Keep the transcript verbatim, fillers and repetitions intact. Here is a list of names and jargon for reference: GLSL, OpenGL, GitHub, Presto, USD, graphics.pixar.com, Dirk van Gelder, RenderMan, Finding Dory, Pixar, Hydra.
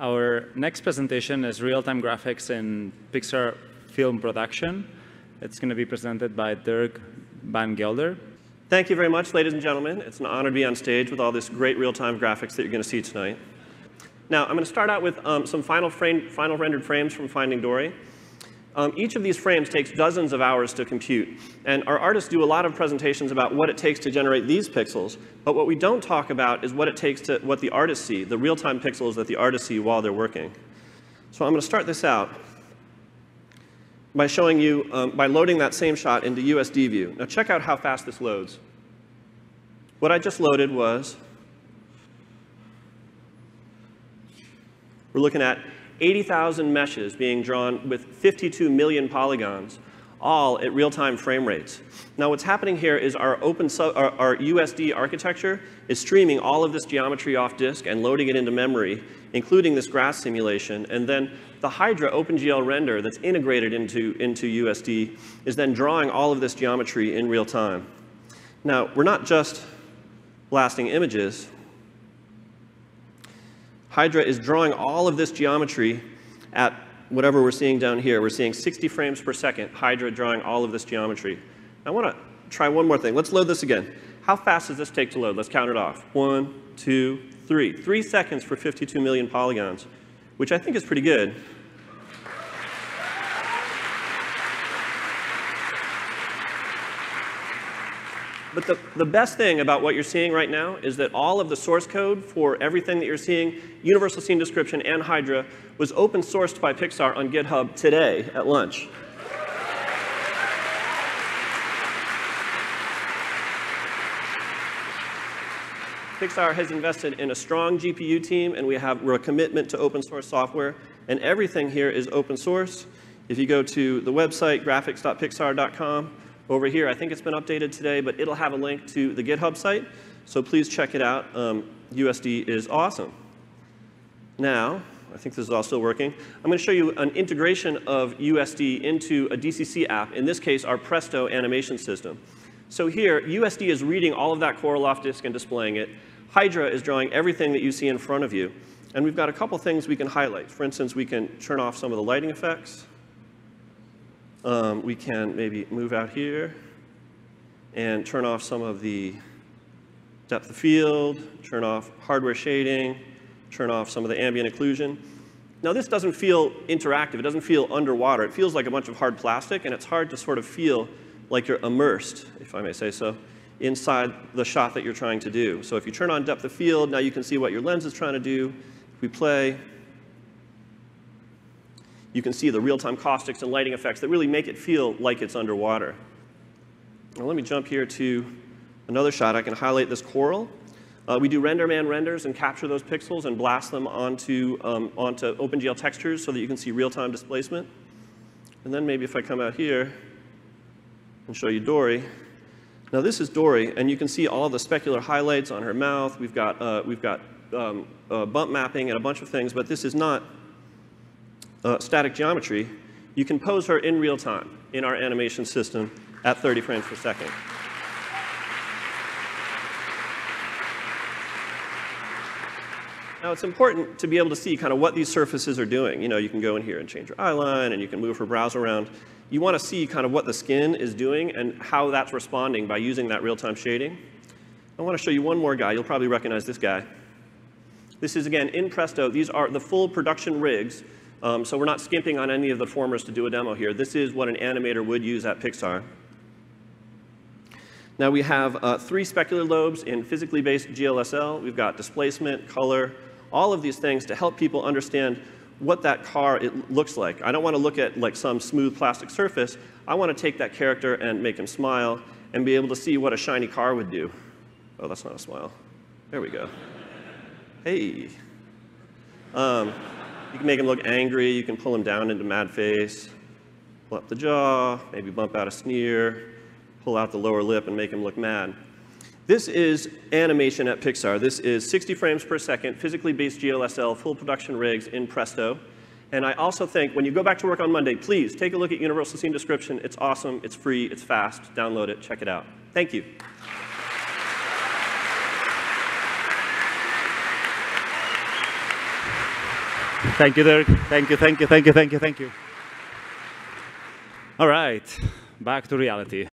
Our next presentation is real-time graphics in Pixar film production. It's going to be presented by Dirk van Gelder. Thank you very much, ladies and gentlemen. It's an honor to be on stage with all this great real-time graphics that you're going to see tonight. Now, I'm going to start out with um, some final, frame, final rendered frames from Finding Dory. Um, each of these frames takes dozens of hours to compute. And our artists do a lot of presentations about what it takes to generate these pixels. But what we don't talk about is what it takes to what the artists see, the real-time pixels that the artists see while they're working. So I'm going to start this out by showing you, um, by loading that same shot into U S D view. Now check out how fast this loads. What I just loaded was, we're looking at eighty thousand meshes being drawn with fifty-two million polygons, all at real-time frame rates. Now what's happening here is our, open sub, our, our U S D architecture is streaming all of this geometry off disk and loading it into memory, including this grass simulation. And then the Hydra OpenGL render that's integrated into, into U S D is then drawing all of this geometry in real time. Now we're not just blasting images. Hydra is drawing all of this geometry at whatever we're seeing down here. We're seeing sixty frames per second, Hydra drawing all of this geometry. I want to try one more thing. Let's load this again. How fast does this take to load? Let's count it off. One, two, three. Three seconds for fifty-two million polygons, which I think is pretty good. But the, the best thing about what you're seeing right now is that all of the source code for everything that you're seeing, Universal Scene Description and Hydra, was open sourced by Pixar on GitHub today at lunch. Pixar has invested in a strong G P U team, and we have, we're a commitment to open source software. And everything here is open source. If you go to the website, graphics dot pixar dot com, over here, I think it's been updated today, but it'll have a link to the GitHub site, so please check it out. Um, U S D is awesome. Now, I think this is all still working. I'm going to show you an integration of U S D into a D C C app, in this case, our Presto animation system. So here, U S D is reading all of that coral off disk and displaying it. Hydra is drawing everything that you see in front of you. And we've got a couple things we can highlight. For instance, we can turn off some of the lighting effects. Um, we can maybe move out here and turn off some of the depth of field, turn off hardware shading, turn off some of the ambient occlusion. Now this doesn't feel interactive. It doesn't feel underwater. It feels like a bunch of hard plastic, and it's hard to sort of feel like you're immersed, if I may say so, inside the shot that you're trying to do. So if you turn on depth of field, now you can see what your lens is trying to do. If we play, you can see the real-time caustics and lighting effects that really make it feel like it's underwater. Now let me jump here to another shot. I can highlight this coral. Uh, we do RenderMan renders and capture those pixels and blast them onto, um, onto OpenGL textures so that you can see real-time displacement. And then maybe if I come out here and show you Dory. Now this is Dory, and you can see all the specular highlights on her mouth. We've got, uh, we've got um, uh, bump mapping and a bunch of things, but this is not Uh, static geometry. You can pose her in real time in our animation system at thirty frames per second. Now it's important to be able to see kind of what these surfaces are doing. You know, you can go in here and change her eye line, and you can move her brows around. You want to see kind of what the skin is doing and how that's responding by using that real-time shading. I want to show you one more guy. You'll probably recognize this guy. This is, again, in Presto. These are the full production rigs. Um, so we're not skimping on any of the formers to do a demo here. This is what an animator would use at Pixar. Now we have uh, three specular lobes in physically based G L S L. We've got displacement, color, all of these things to help people understand what that car it looks like. I don't want to look at like some smooth plastic surface. I want to take that character and make him smile and be able to see what a shiny car would do. Oh, that's not a smile. There we go. Hey. Um, You can make him look angry. You can pull him down into mad face, pull up the jaw, maybe bump out a sneer, pull out the lower lip and make him look mad. This is animation at Pixar. This is sixty frames per second, physically based G L S L, full production rigs in Presto. And I also think when you go back to work on Monday, please take a look at Universal Scene Description. It's awesome. It's free. It's fast. Download it. Check it out. Thank you. Thank you, Dirk. Thank you, thank you, thank you, thank you, thank you. All right, back to reality.